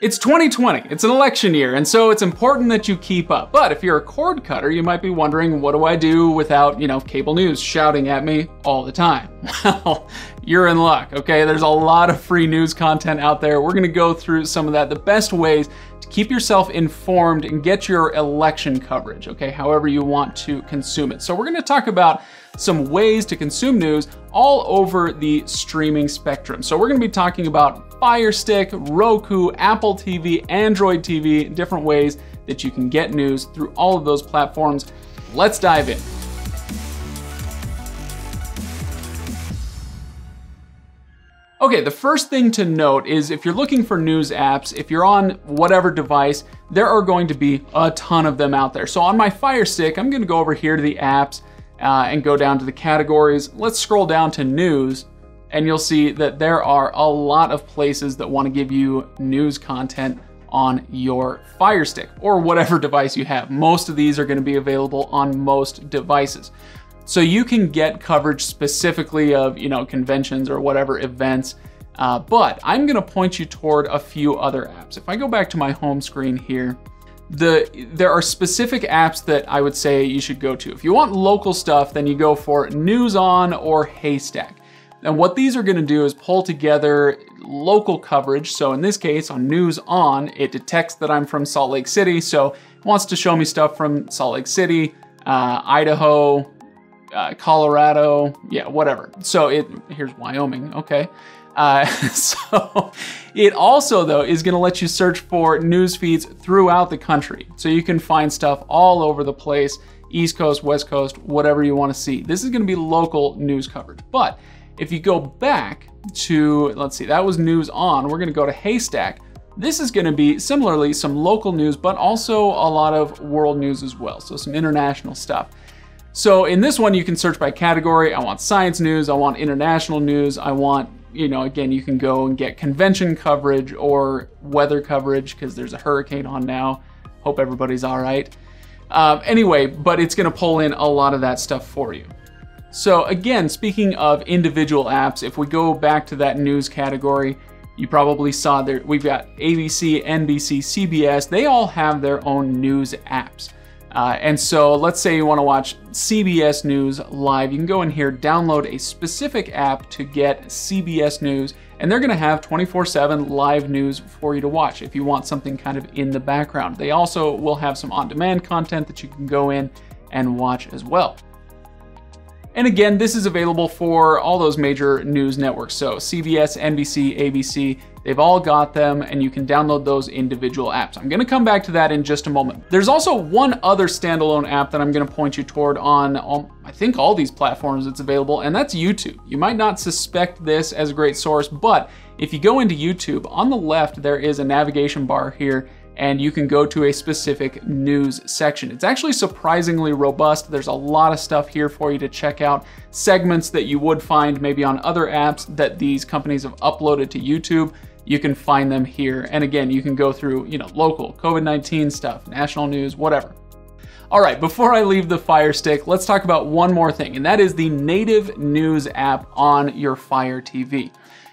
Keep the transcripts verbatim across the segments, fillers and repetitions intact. It's twenty twenty, it's an election year, and so it's important that you keep up. But if you're a cord cutter, you might be wondering, what do I do without, you know, cable news shouting at me all the time? Well, you're in luck, okay? There's a lot of free news content out there. We're gonna go through some of that, the best ways to keep yourself informed and get your election coverage, okay? However you want to consume it. So we're gonna talk about some ways to consume news all over the streaming spectrum. So we're gonna be talking about Fire Stick, Roku, Apple T V, Android T V, different ways that you can get news through all of those platforms. Let's dive in. Okay, the first thing to note is if you're looking for news apps, if you're on whatever device, there are going to be a ton of them out there. So on my Fire Stick, I'm gonna go over here to the apps uh, and go down to the categories. Let's scroll down to news, and you'll see that there are a lot of places that want to give you news content on your Fire Stick or whatever device you have. Most of these are going to be available on most devices. So you can get coverage specifically of, you know, conventions or whatever events, uh, but I'm going to point you toward a few other apps. If I go back to my home screen here, the there are specific apps that I would say you should go to. If you want local stuff, then you go for NewsOn or Haystack. And what these are gonna do is pull together local coverage. So in this case, on NewsOn, it detects that I'm from Salt Lake City, so it wants to show me stuff from Salt Lake City, uh, Idaho, uh, Colorado, yeah, whatever. So it, here's Wyoming, okay. Uh, so it also, though, is gonna let you search for news feeds throughout the country. So you can find stuff all over the place, East Coast, West Coast, whatever you wanna see. This is gonna be local news coverage, but if you go back to, let's see, that was NewsOn. We're gonna go to Haystack. This is gonna be similarly some local news, but also a lot of world news as well. So some international stuff. So in this one, you can search by category. I want science news, I want international news. I want, you know, again, you can go and get convention coverage or weather coverage because there's a hurricane on now. Hope everybody's all right. Um, anyway, but it's gonna pull in a lot of that stuff for you. So again, speaking of individual apps, if we go back to that news category, you probably saw there, we've got A B C, N B C, C B S, they all have their own news apps. Uh, and so let's say you wanna watch C B S News live, you can go in here, download a specific app to get C B S News, and they're gonna have twenty-four seven live news for you to watch if you want something kind of in the background. They also will have some on-demand content that you can go in and watch as well. And again, this is available for all those major news networks. So C B S, N B C, A B C, they've all got them, and you can download those individual apps. I'm gonna come back to that in just a moment. There's also one other standalone app that I'm gonna point you toward on, all, I think all these platforms it's available, and that's YouTube. You might not suspect this as a great source, but if you go into YouTube, on the left, there is a navigation bar here, and you can go to a specific news section. It's actually surprisingly robust. There's a lot of stuff here for you to check out. Segments that you would find maybe on other apps that these companies have uploaded to YouTube, you can find them here. And again, you can go through, you know, local COVID nineteen stuff, national news, whatever. All right, before I leave the Fire Stick, let's talk about one more thing, and that is the native news app on your Fire T V.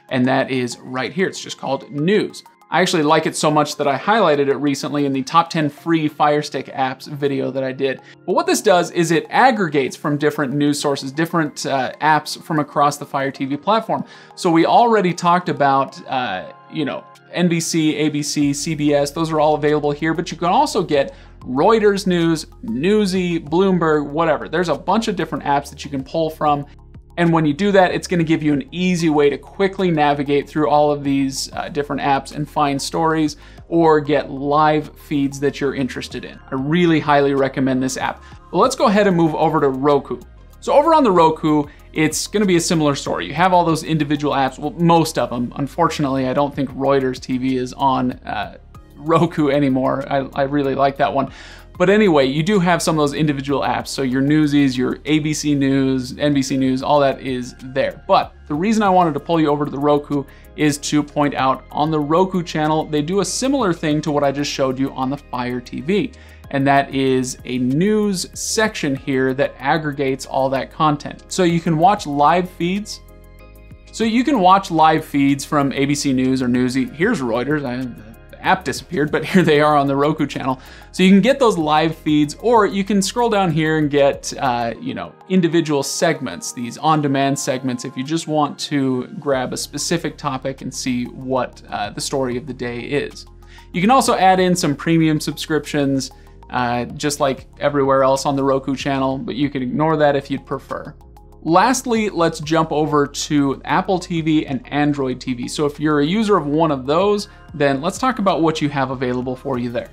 And that is right here, it's just called News. I actually like it so much that I highlighted it recently in the top ten free Fire Stick apps video that I did. But what this does is it aggregates from different news sources, different uh, apps from across the Fire T V platform. So we already talked about, uh, you know, N B C, A B C, C B S, those are all available here, but you can also get Reuters News, Newsy, Bloomberg, whatever. There's a bunch of different apps that you can pull from. And when you do that, it's gonna give you an easy way to quickly navigate through all of these uh, different apps and find stories or get live feeds that you're interested in. I really highly recommend this app. Well, let's go ahead and move over to Roku. So over on the Roku, it's gonna be a similar story. You have all those individual apps, well, most of them. Unfortunately, I don't think Reuters T V is on uh, Roku anymore. I, I really like that one. But anyway, you do have some of those individual apps. So your Newsies, your A B C News, N B C News, all that is there. But the reason I wanted to pull you over to the Roku is to point out on the Roku channel, they do a similar thing to what I just showed you on the Fire T V. And that is a news section here that aggregates all that content. So you can watch live feeds. So you can watch live feeds from A B C News or Newsy. Here's Reuters. I, app disappeared, but here they are on the Roku channel. So you can get those live feeds, or you can scroll down here and get, uh, you know, individual segments, these on-demand segments, if you just want to grab a specific topic and see what uh, the story of the day is. You can also add in some premium subscriptions, uh, just like everywhere else on the Roku channel, but you can ignore that if you'd prefer. Lastly, let's jump over to Apple T V and Android T V. So if you're a user of one of those, then let's talk about what you have available for you there.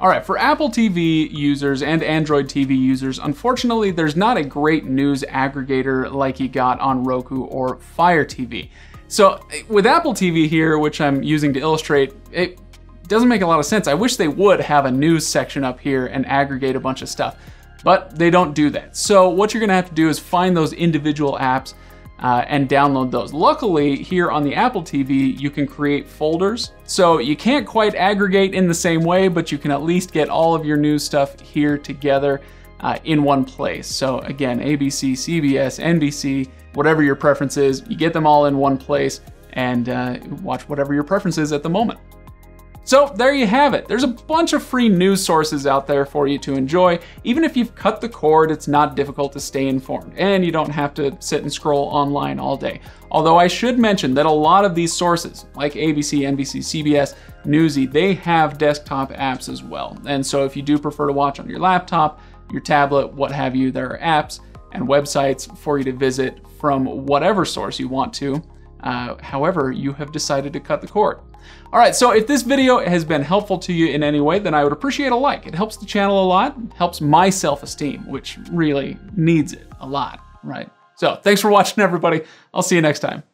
All right, for Apple T V users and Android T V users, unfortunately, there's not a great news aggregator like you got on Roku or Fire T V. So with Apple T V here, which I'm using to illustrate, it doesn't make a lot of sense. I wish they would have a news section up here and aggregate a bunch of stuff, but they don't do that. So what you're gonna have to do is find those individual apps uh, and download those. Luckily, here on the Apple T V, you can create folders. So you can't quite aggregate in the same way, but you can at least get all of your news stuff here together uh, in one place. So again, A B C, C B S, N B C, whatever your preference is, you get them all in one place and uh, watch whatever your preference is at the moment. So there you have it. There's a bunch of free news sources out there for you to enjoy. Even if you've cut the cord, it's not difficult to stay informed and you don't have to sit and scroll online all day. Although I should mention that a lot of these sources like A B C, N B C, C B S, Newsy, they have desktop apps as well. And so if you do prefer to watch on your laptop, your tablet, what have you, there are apps and websites for you to visit from whatever source you want to. Uh, however, you have decided to cut the cord. All right, so if this video has been helpful to you in any way, then I would appreciate a like. It helps the channel a lot, helps my self-esteem, which really needs it a lot, right? So thanks for watching, everybody. I'll see you next time.